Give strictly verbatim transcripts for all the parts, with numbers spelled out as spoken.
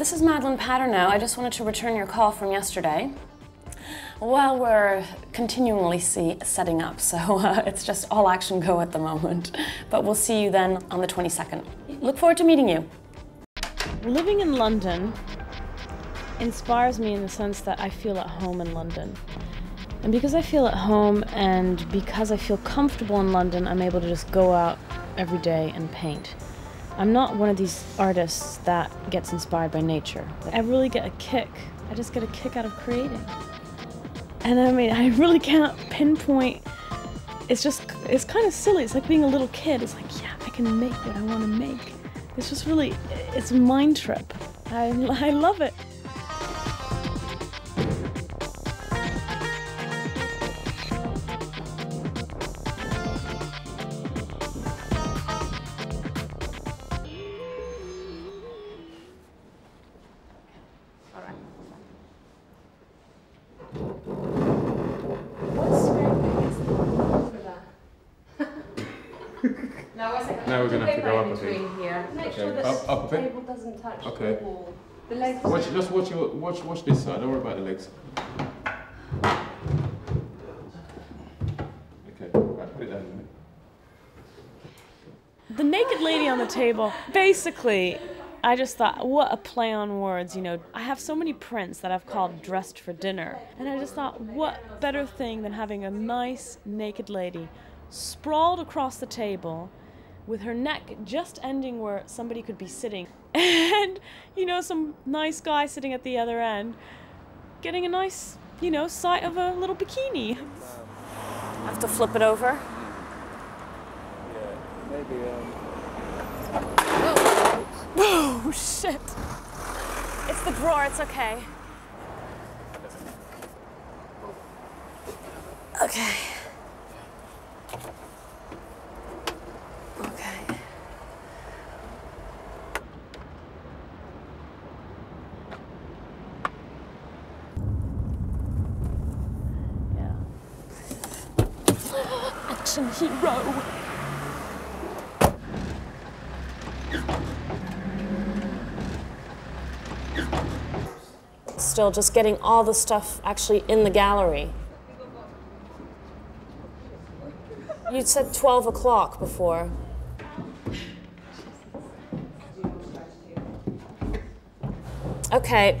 This is Madeleine Paternot. I just wanted to return your call from yesterday. Well, we're continually see, setting up, so uh, it's just all action go at the moment. But we'll see you then on the twenty-second. Look forward to meeting you. Living in London inspires me in the sense that I feel at home in London. And because I feel at home and because I feel comfortable in London, I'm able to just go out every day and paint. I'm not one of these artists that gets inspired by nature. I really get a kick. I just get a kick out of creating. And I mean, I really can't pinpoint. It's just, it's kind of silly. It's like being a little kid. It's like, yeah, I can make what I want to make. It's just really, it's a mind trip. I, I love it. Now, now we're going to have to go up, I think. Here. Make sure okay. Up, up a bit. The table doesn't touch okay. the wall. The legs watch, just watch, your, watch, watch this side, don't worry about the legs. Okay, right, put it down a minute. The naked lady on the table, basically, I just thought, what a play on words, you know. I have so many prints that I've called dressed for dinner. And I just thought, what better thing than having a nice naked lady sprawled across the table with her neck just ending where somebody could be sitting. And, you know, some nice guy sitting at the other end getting a nice, you know, sight of a little bikini. I have to flip it over. Yeah, maybe, um... Whoa. Whoa, shit. It's the drawer, it's okay. Okay. Hero. Still just getting all the stuff actually in the gallery. You said twelve o'clock before. Okay. Okay,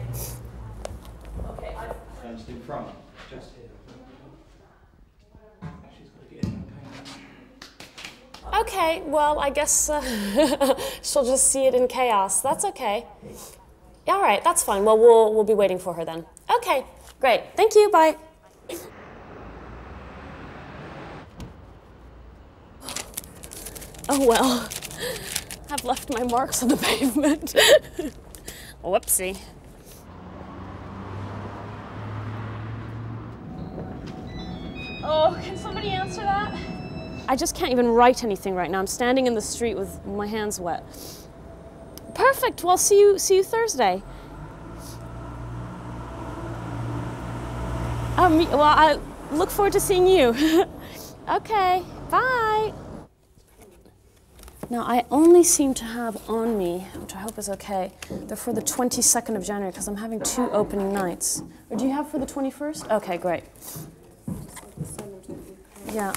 I'm just in front. Just here. Okay, well, I guess uh, she'll just see it in chaos. That's okay. All right, that's fine. Well, we'll we'll be waiting for her then. Okay, great. Thank you. Bye. Oh well, I've left my marks on the pavement. Whoopsie. Oh, can somebody answer that? I just can't even write anything right now. I'm standing in the street with my hands wet. Perfect. Well, see you, see you Thursday. Um, well, I look forward to seeing you. Okay, bye. Now, I only seem to have on me, which I hope is okay, they're for the twenty-second of January, because I'm having two opening nights. Or do you have for the twenty-first? Okay, great. Yeah.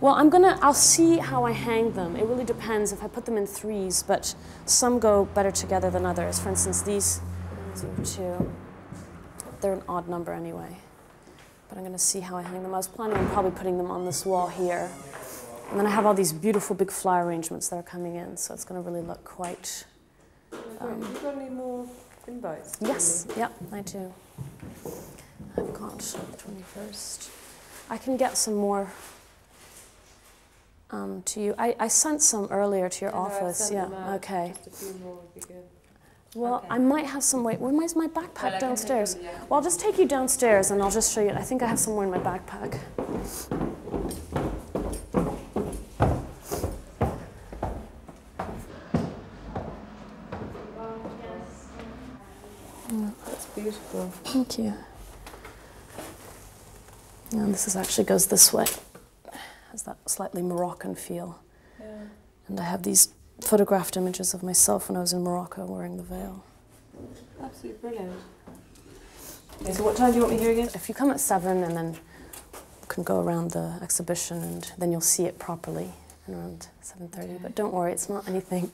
Well, I'm gonna, I'll see how I hang them. It really depends if I put them in threes, but some go better together than others. For instance, these two, they're an odd number anyway. But I'm gonna see how I hang them. I was planning on probably putting them on this wall here. And then I have all these beautiful big flower arrangements that are coming in, so it's gonna really look quite... Um, do you got any more invites? Yes, yeah, I do. I've got twenty-first. I can get some more Um, to you. I, I sent some earlier to your no, office. Yeah, okay. Just a few more would be good. Well, okay. I might have some. Wait, where is my backpack well, downstairs? Them, yeah. Well, I'll just take you downstairs and I'll just show you. I think I have some more in my backpack. Mm. That's beautiful. Thank you. And this is actually goes this way. Has that slightly Moroccan feel. Yeah. And I have these photographed images of myself when I was in Morocco wearing the veil. Absolutely brilliant. Okay, so what time do you want me here again? If you come at seven, and then you can go around the exhibition, and then you'll see it properly around seven thirty. Okay. But don't worry, it's not anything.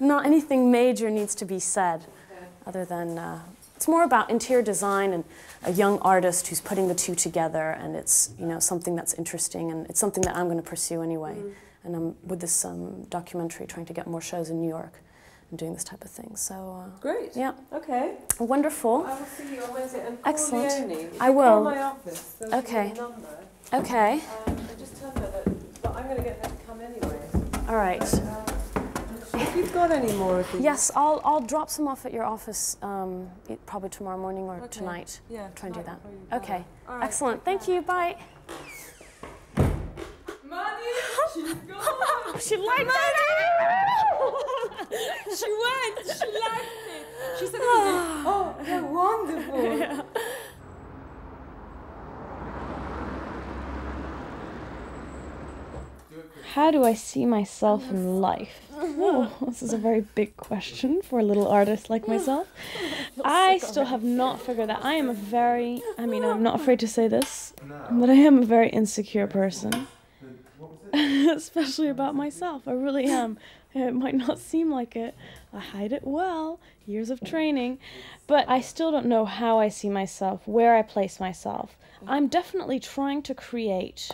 Not anything major needs to be said, okay. Other than uh, it's more about interior design and a young artist who's putting the two together, and it's, you know, something that's interesting, and it's something that I'm going to pursue anyway. Mm. And I'm with this um, documentary trying to get more shows in New York and doing this type of thing. So uh, great. Yeah. Okay. Wonderful. I will see you on Wednesday. And excellent. Leonie, I will. Call my office. Okay. Number. Okay. Um, I just tell her that, but I'm going to get her to come anyway. All right. But, uh, if you've got any more of these. Yes, I'll, I'll drop some off at your office um, probably tomorrow morning or okay. tonight. Yeah, try and do that. Okay, right. Excellent. Thank you, bye. Money, she's gone. She liked it. She went, she liked it. She said, oh, how wonderful. Yeah. How do I see myself in life? Whoa, this is a very big question for a little artist like myself. I still have not figured that. I am a very, I mean, I'm not afraid to say this, but I am a very insecure person, especially about myself. I really am. It might not seem like it. I hide it well, years of training, but I still don't know how I see myself, where I place myself. I'm definitely trying to create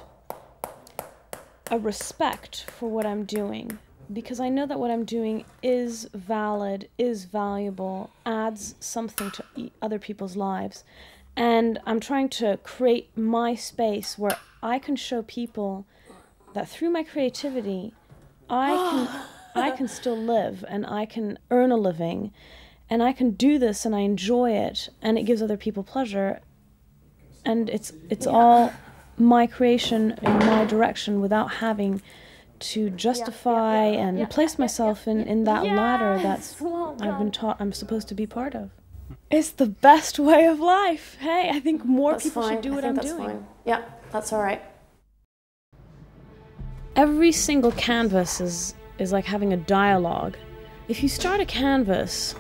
a respect for what I'm doing, because I know that what I'm doing is valid, is valuable, adds something to other people's lives. And I'm trying to create my space where I can show people that through my creativity, I can, I can still live, and I can earn a living, and I can do this, and I enjoy it, and it gives other people pleasure. And it's, it's yeah. all my creation in my direction without having to justify yeah, yeah, yeah, and yeah, place myself yeah, yeah, yeah. in, in that yes! ladder that's well I've been taught I'm supposed to be part of. It's the best way of life. Hey, I think more that's people fine. should do what I think I'm that's doing. Fine. Yeah, that's all right. Every single canvas is, is like having a dialogue. If you start a canvas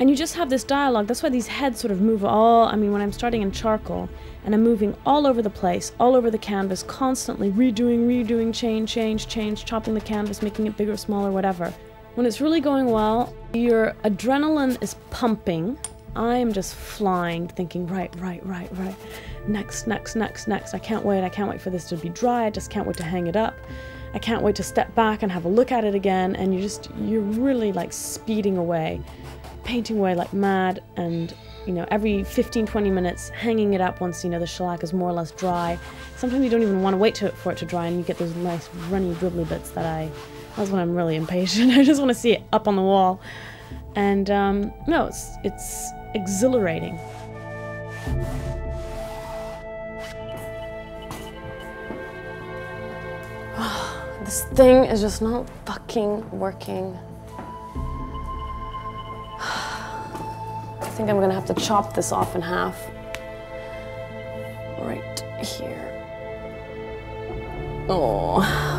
and you just have this dialogue, that's why these heads sort of move all, I mean, when I'm starting in charcoal, and I'm moving all over the place, all over the canvas, constantly redoing, redoing, change, change, change, chopping the canvas, making it bigger, smaller, whatever. When it's really going well, your adrenaline is pumping. I'm just flying, thinking, right, right, right, right. Next, next, next, next. I can't wait, I can't wait for this to be dry. I just can't wait to hang it up. I can't wait to step back and have a look at it again. And you're just, you're really like speeding away. Painting away like mad, and you know, every fifteen, twenty minutes hanging it up once you know the shellac is more or less dry. Sometimes you don't even want to wait to, for it to dry, and you get those nice runny dribbly bits that I, that's when I'm really impatient. I just want to see it up on the wall. And um, no, it's, it's exhilarating. This thing is just not fucking working. I think I'm gonna have to chop this off in half. Right here. Oh.